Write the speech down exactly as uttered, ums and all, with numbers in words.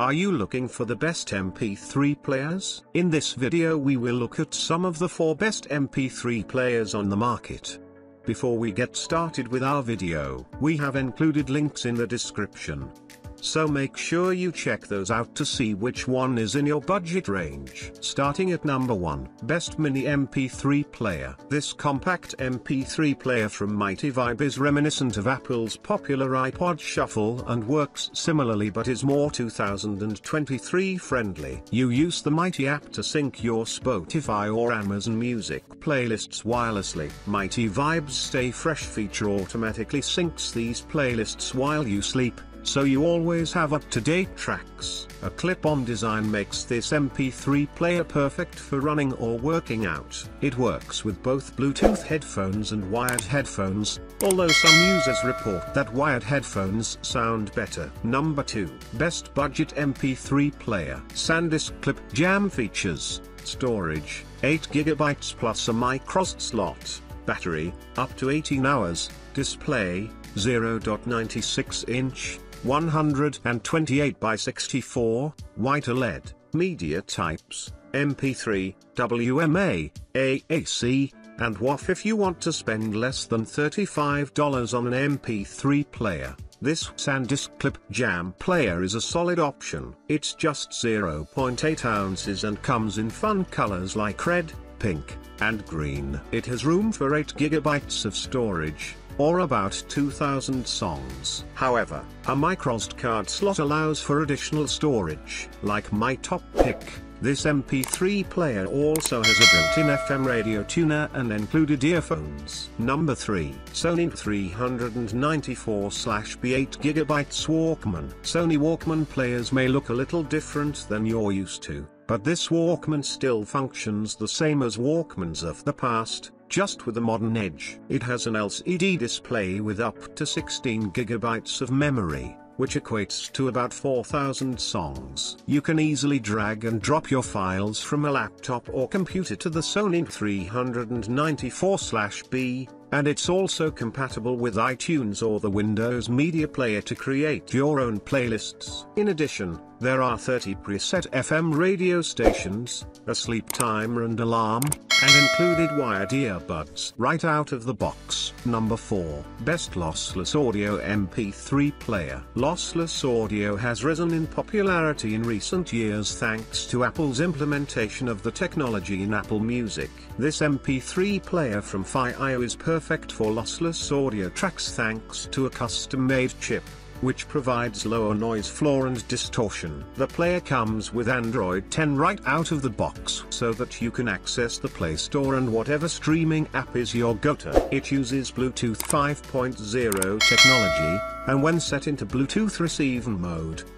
Are you looking for the best M P three players? In this video we will look at some of the four best M P three players on the market. Before we get started with our video, we have included links in the description. So make sure you check those out to see which one is in your budget range. Starting at number one, Best Mini M P three Player. This compact M P three player from Mighty Vibe is reminiscent of Apple's popular iPod Shuffle and works similarly but is more two thousand twenty-three friendly. You use the Mighty app to sync your Spotify or Amazon Music playlists wirelessly. Mighty Vibe's Stay Fresh feature automatically syncs these playlists while you sleep, so you always have up-to-date tracks. A clip-on design makes this M P three player perfect for running or working out. It works with both Bluetooth headphones and wired headphones, although some users report that wired headphones sound better. Number two. Best Budget M P three Player. SanDisk Clip Jam features storage, eight gigabytes plus a microSD slot, battery, up to eighteen hours, display, zero point nine six inch, one hundred twenty-eight by sixty-four, white OLED, media types, M P three, W M A, A A C, and W A F. If you want to spend less than thirty-five dollars on an M P three player, this SanDisk Clip Jam player is a solid option. It's just zero point eight ounces and comes in fun colors like red, pink, and green. It has room for eight gigabytes of storage, or about two thousand songs. However, a microSD card slot allows for additional storage. Like my top pick, this M P three player also has a built-in F M radio tuner and included earphones. Number three. Sony three ninety-four slash B eight gigabyte Walkman. Sony Walkman players may look a little different than you're used to, but this Walkman still functions the same as Walkmans of the past, just with a modern edge. It has an L C D display with up to sixteen gigabytes of memory, which equates to about four thousand songs. You can easily drag and drop your files from a laptop or computer to the Sony three ninety-four slash B, and it's also compatible with iTunes or the Windows Media Player to create your own playlists. In addition, there are thirty preset F M radio stations, a sleep timer and alarm, and included wired earbuds right out of the box. Number four. Best Lossless Audio M P three Player. Lossless audio has risen in popularity in recent years thanks to Apple's implementation of the technology in Apple Music. This M P three player from Fiio is perfect for lossless audio tracks thanks to a custom-made chip, which provides lower noise floor and distortion. The player comes with Android ten right out of the box so that you can access the Play Store and whatever streaming app is your go-to. It uses Bluetooth five point oh technology, and when set into Bluetooth receive mode,